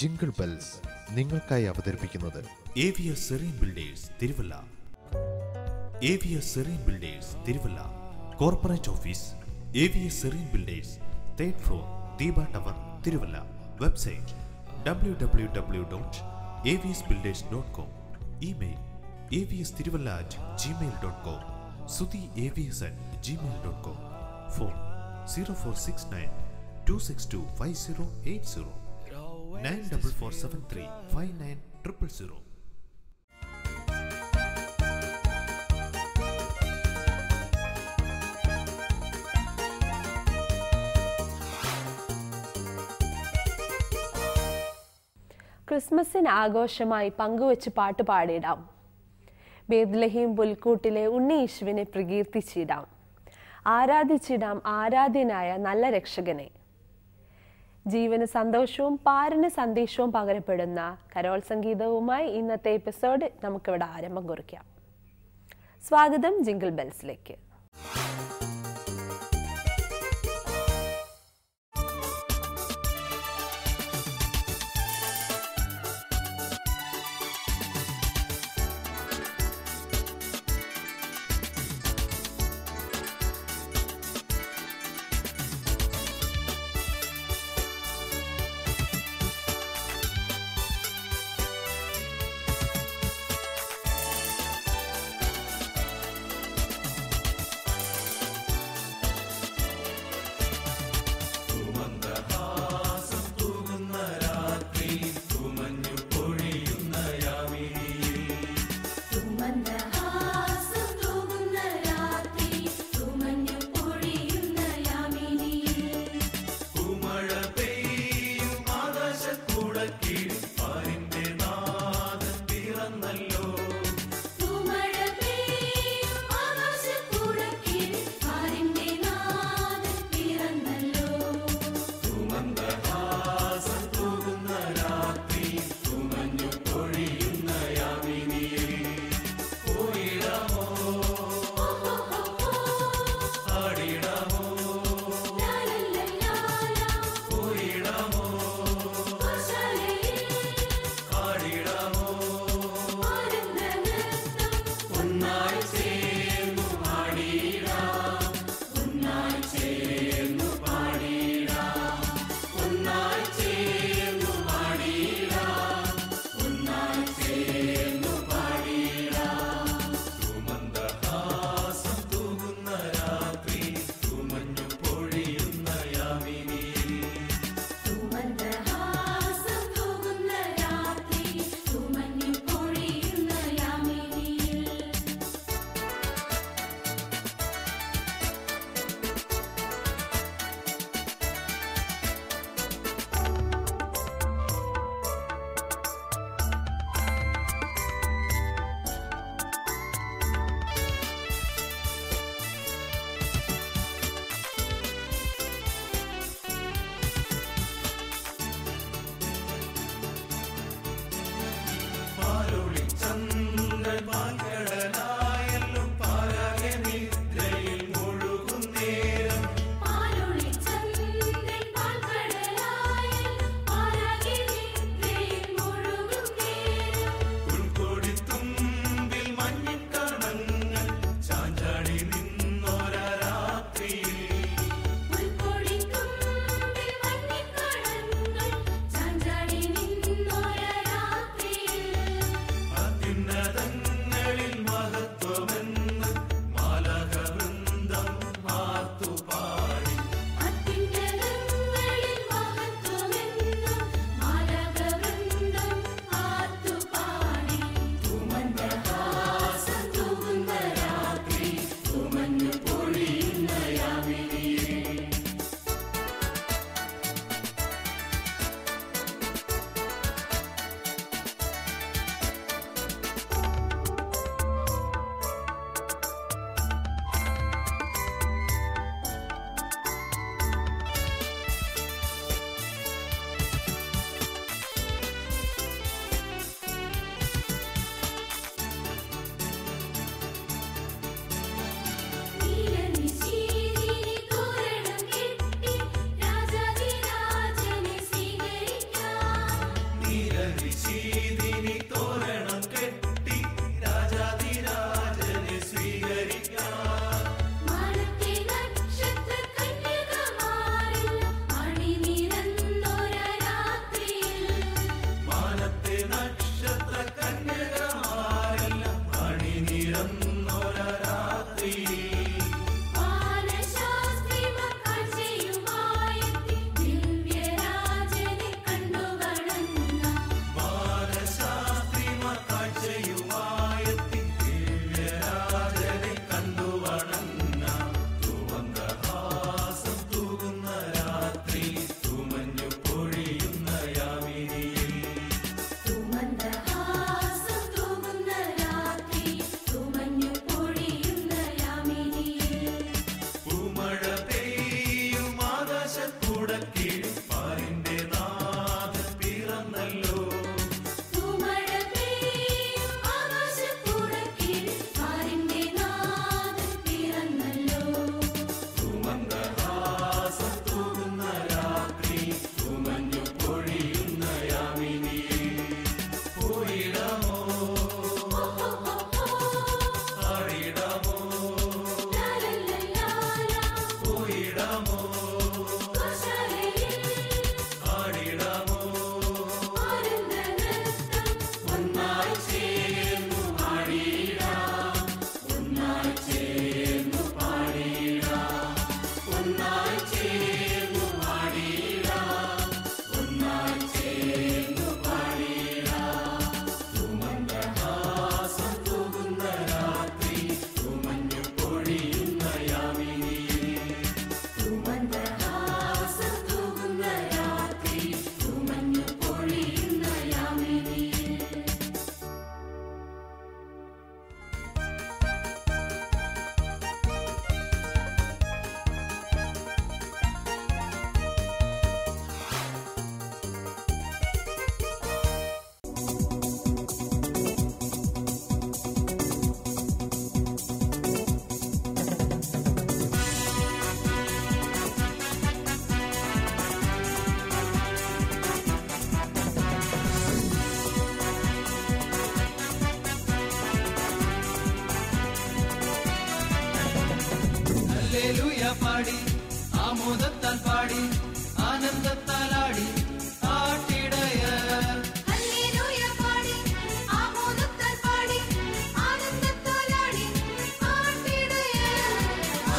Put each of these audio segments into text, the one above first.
Jingle bells നിങ്ങൾക്കായി അവതരിപ്പിക്കുന്നത് AVS Serene Builders Thiruvalla. AVS Serene Builders Thiruvalla corporate office AVS Serene Builders Third Floor Teba Tower Thiruvalla. Website www.avsbuilders.com email avsthiruvalla@gmail.com suthi@gmail.com phone 0469 262 5080 9447359000. ക്രിസ്മസിന് ആഘോഷമായി പങ്കുവെച്ച് പാട്ട് പാടിയിടാം. ബേത്ലഹീം പുൽക്കൂട്ടിലെ ഉണ്ണി യേശുവിനെ പ്രകീർത്തിച്ചിടാം. ആരാധിച്ചിടാം ആരാധ്യനായ നല്ല രക്ഷകനെ. ജീവന് സന്തോഷവും പാരന് സന്ദേശവും പകരപ്പെടുന്ന കരോൾ സംഗീതവുമായി ഇന്നത്തെ എപ്പിസോഡ് നമുക്കിവിടെ ആരംഭം കുറിക്കാം. സ്വാഗതം ജിംഗിൾ ബെൽസിലേക്ക്. அல்லேலூயா பாடி, ஆமோதத்தால் பாடி, ஆனந்தத்தால் ஆடி ஆட்டிடைய. அல்லேலூயா பாடி, ஆமோதத்தால் பாடி, ஆனந்தத்தால் ஆடி ஆட்டிடைய. ஆ ஆ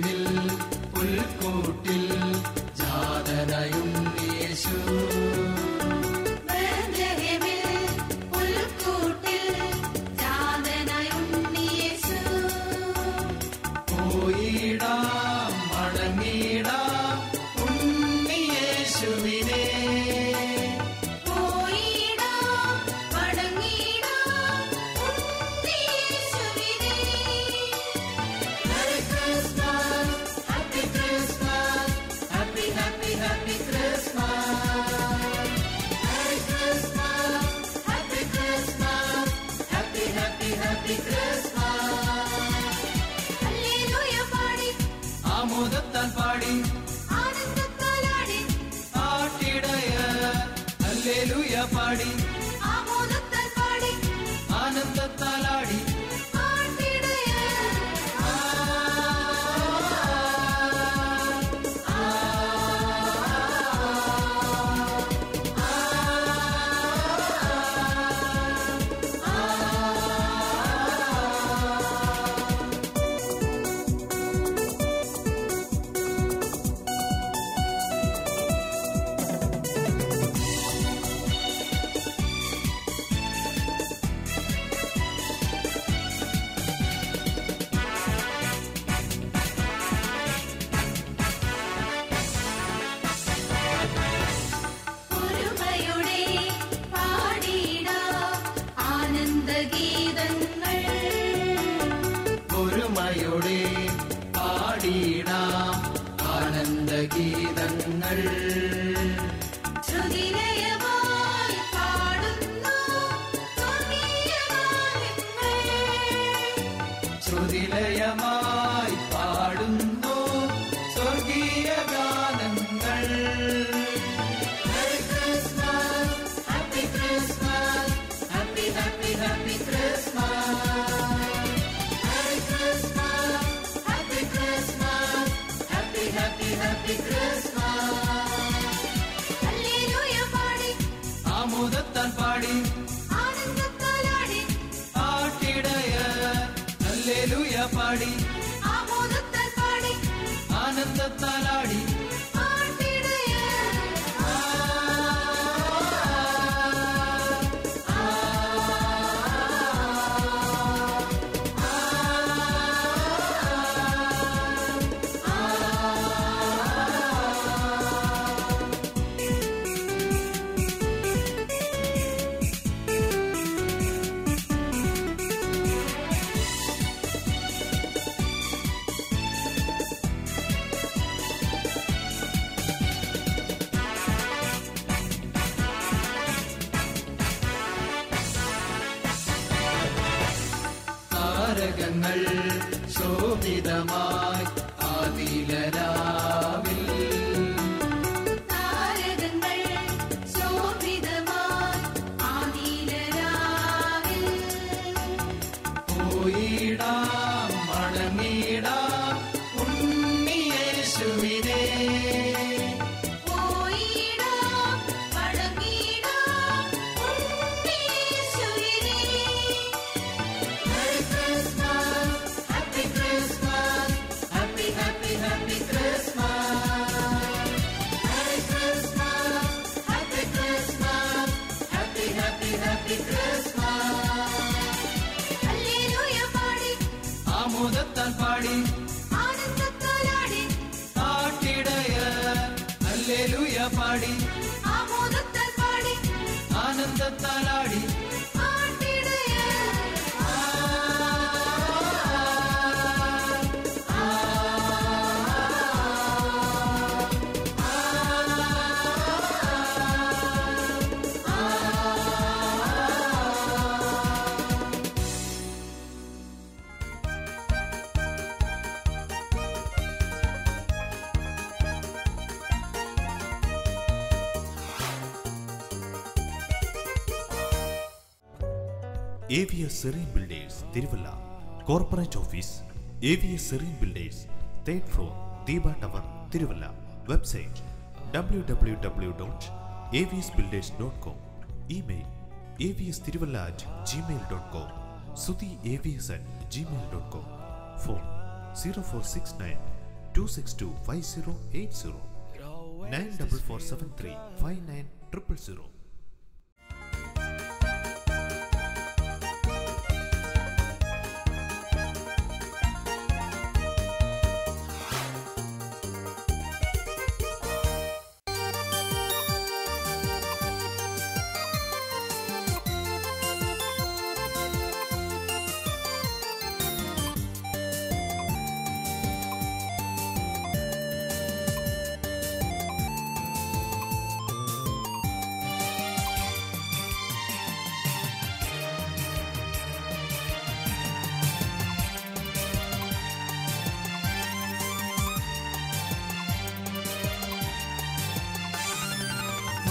ில் புல்கூட்டில் ஜாதனையும் இயேசு, புல்கூட்டில் ஜாதனையும் இயேசு, போயிடா மடங்கிடா உன்னியேசுவினே. ஆமோதத்தால் பாடி, ஆனந்தத்தால் ஆடி ஆட்டிடைய. அல்லேலூயா பாடி, ஆமோதத்தால் பாடி, ஆனந்தத்தால் ஆடி ஆட்டிடைய. ஆ ஆ பொறுமையோடு பாடிடாம் ஆனந்த கீதங்கள். சுதிலயமாய் பாடுந்தோ சொர்க்கிய கானங்கள். ஆமோதத்தால் பாடி, ஆனந்தத்தால் ஆடி ஆட்டிடைய. அல்லேலூயா பாடி, ஆமோதத்தால் பாடி, ஆனந்தத்தால் ஆடி. தாரகங்கள் சோபிதமாய் ஆதிலராவில், தாரகங்கள் சோபிதமாய் ஆதிலராவில், போயிடா மடங்கிடா உன்னியேசுவினே. ஆமோதத்தால் பாடி, ஆனந்தத்தால் ஆடி ஆட்டிடைய. அல்லேலூயா பாடி, ஆமோதத்தால் பாடி, ஆனந்தத்தால் ஆடி. AVS Serene Builders, Thiravala, Corporate Office, AVS Serene Builders, 3rd floor, Teba Tower, Thiravala. Website www.avsbuilders.com. Email avsthiravala@gmail.com, sudhi@gmail.com. Phone 0469-262-5080, 9447359000.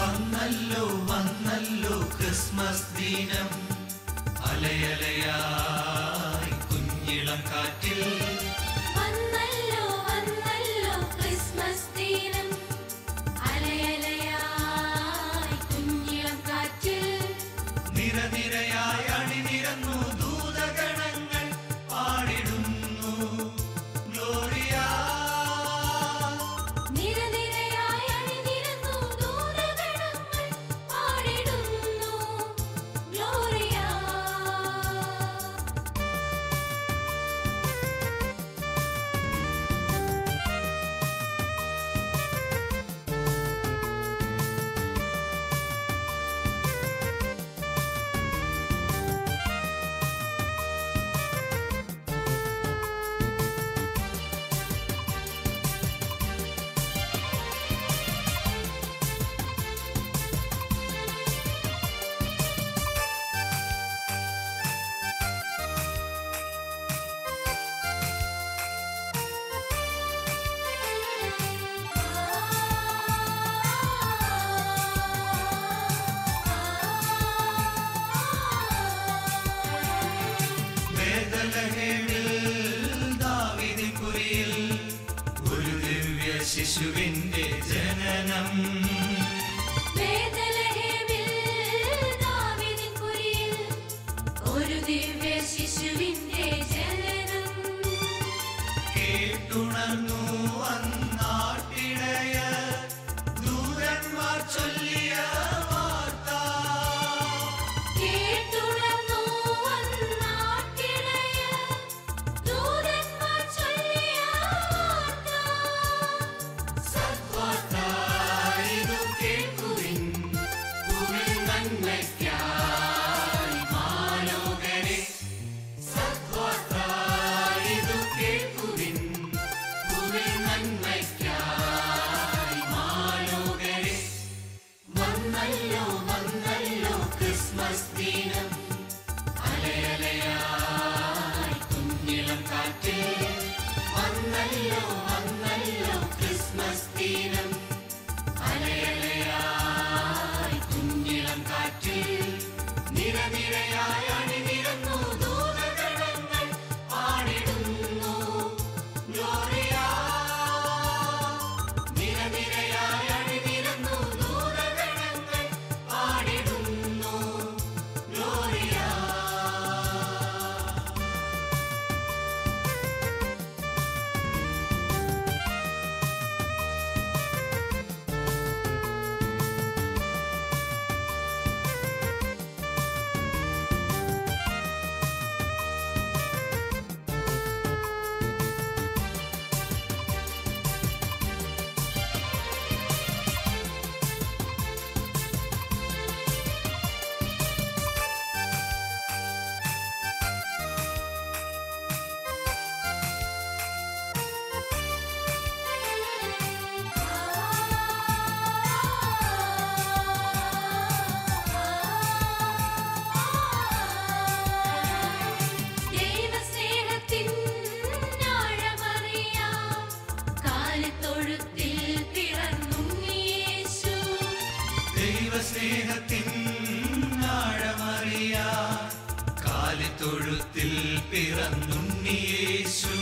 വന്നല്ലോ വന്നല്ലോ ക്രിസ്മസ് ദിനം, അലയലയായി കുഞ്ഞിളം കാറ്റിൽ. വന്നല്ലോ വന്നല്ലോ ക്രിസ്മസ് ദിനം, അലയലയായി കുഞ്ഞിളം കാറ്റിൽ. നിരനിരയായി അണിനിരന്നു ദൂതഗണങ്ങൾ, പാടിടുന്നു ഗ്ലോറിയ. ഒരു ദിവ്യ ശിശുവിന്റെ ജനനം. ഒരു ദിവ്യ ശിശുവിന്റെ ജനനം കേട്ടുണർന്നു അന്നാട്ടിടയ ദൂതന്മാർ ചൊല്ലിയ വാർത്ത. വന്നല്ലോ വന്നല്ലോ ക്രിസ്മസ് ദിനം, അലയലയായി കുഞ്ഞിളം കാറ്റിൽ. വന്നല്ലോ വന്നല്ലോ ക്രിസ്മസ് ദിനം, അലയലയായി കുഞ്ഞിളം കാറ്റിൽ. നിരനിരയായി അണിനിരന്നു ദൂതഗണങ്ങൾ, പാടിടുന്നു ഗ്ലോറിയ. നിരനിരയായി അണിനിരന്നു ദൂതഗണങ്ങൾ, പാടിടുന്നു ഗ്ലോറിയ. உலகத்தில் பிறந்தும் இயேசு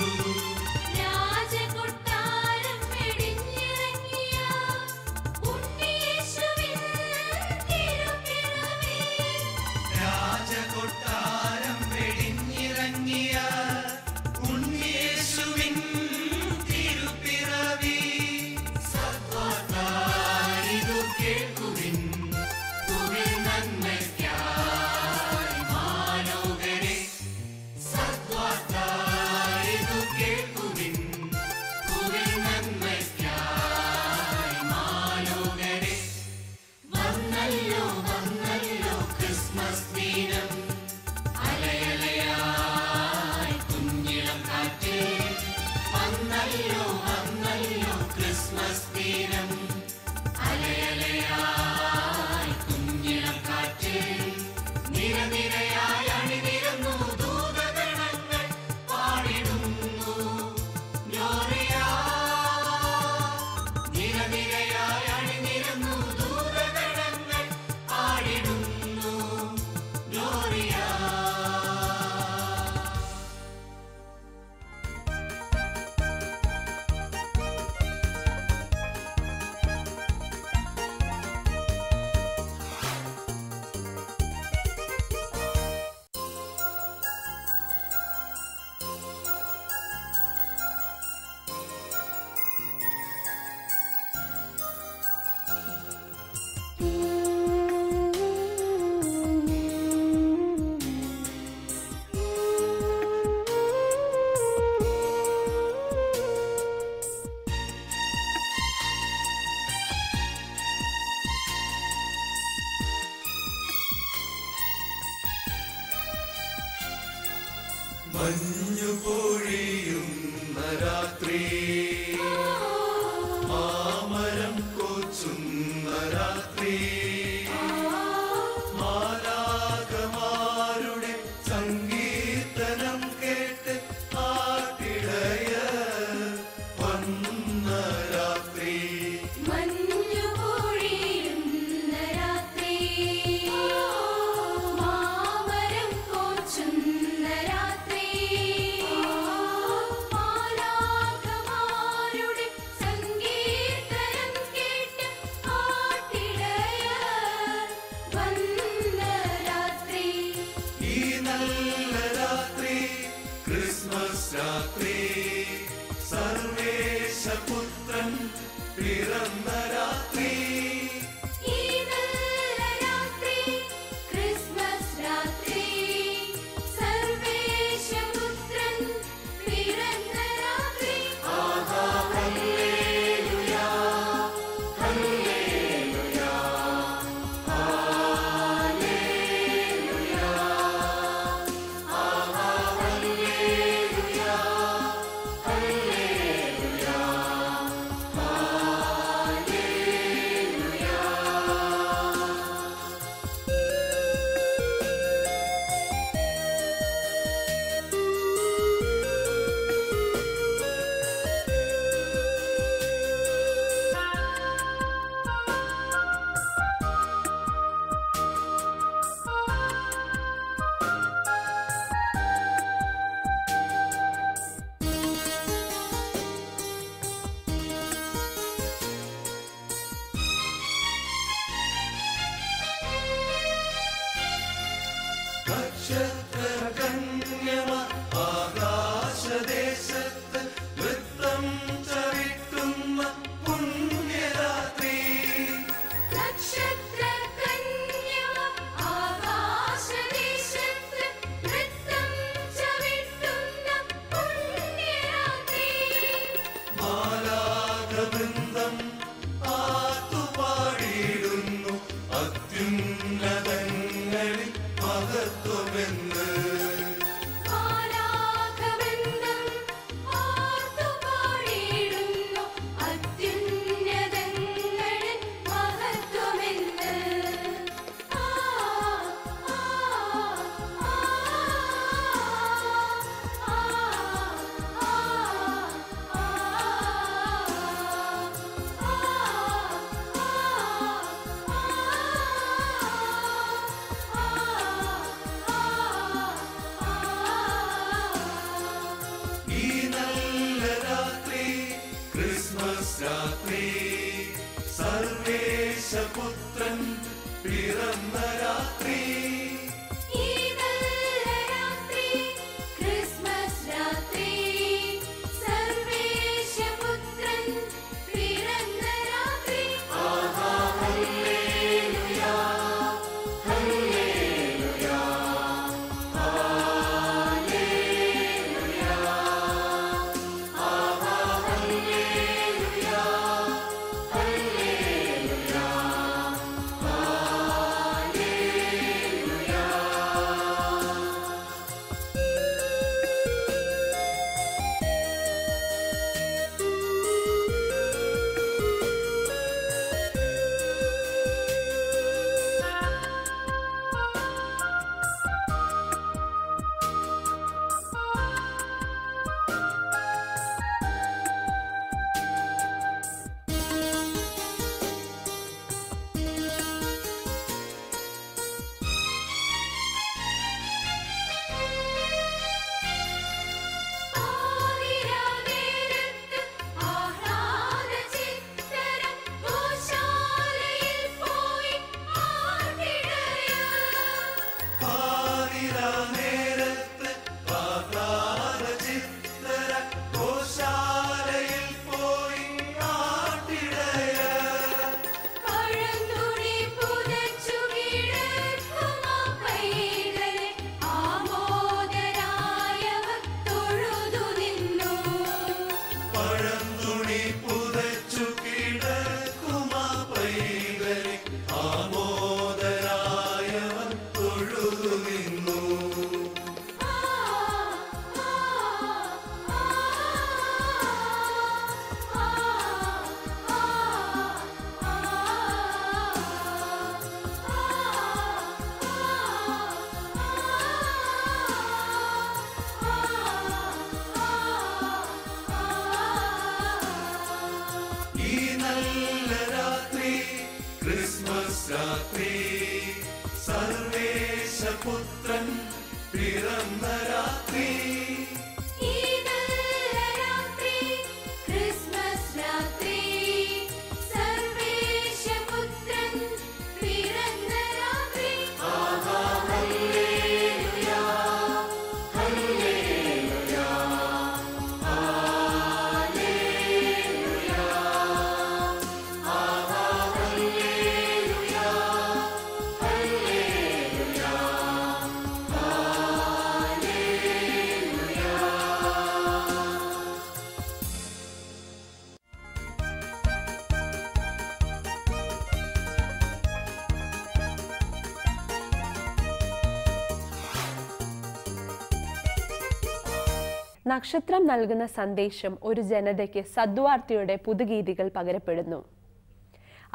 നക്ഷത്രം നൽകുന്ന സന്ദേശം ഒരു ജനതയ്ക്ക് സദ്വാർത്തയുടെ പുതുഗീതികൾ പകരപ്പെടുന്നു.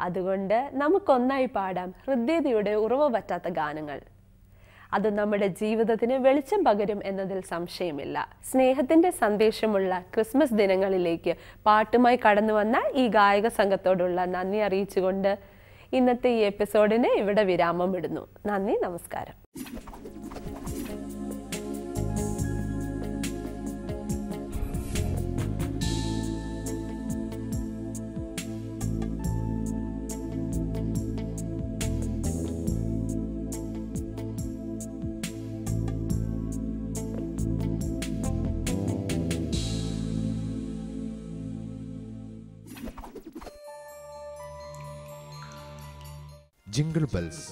അതുകൊണ്ട് നമുക്കൊന്നായി പാടാം ഹൃദയതയുടെ ഉറവ് പറ്റാത്ത ഗാനങ്ങൾ. അത് നമ്മുടെ ജീവിതത്തിന് വെളിച്ചം പകരും എന്നതിൽ സംശയമില്ല. സ്നേഹത്തിന്റെ സന്ദേശമുള്ള ക്രിസ്മസ് ദിനങ്ങളിലേക്ക് പാട്ടുമായി കടന്നു വന്ന ഈ ഗായക സംഘത്തോടുള്ള നന്ദി അറിയിച്ചുകൊണ്ട് ഇന്നത്തെ ഈ എപ്പിസോഡിന് ഇവിടെ വിരാമം ഇടുന്നു. നന്ദി, നമസ്കാരം. ജിംഗിൾ ബെൽസ്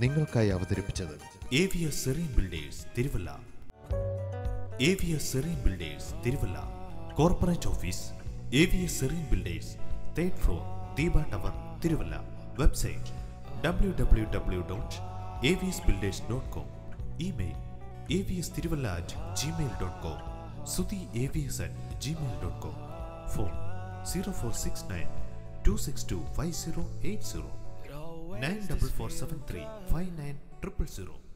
നിങ്ങൾക്കായി അവതരിപ്പിച്ചത് AVS Serene Builders Thiruvalla. AVS Serene Builders Thiruvalla corporate office AVS Serene Builders, third floor, Teba Tower, Thiruvalla. Website www.avsbuilders.com, email avsthiruvalla@gmail.com, suthi@gmail.com, phone 0469 262 5080 94473 59000.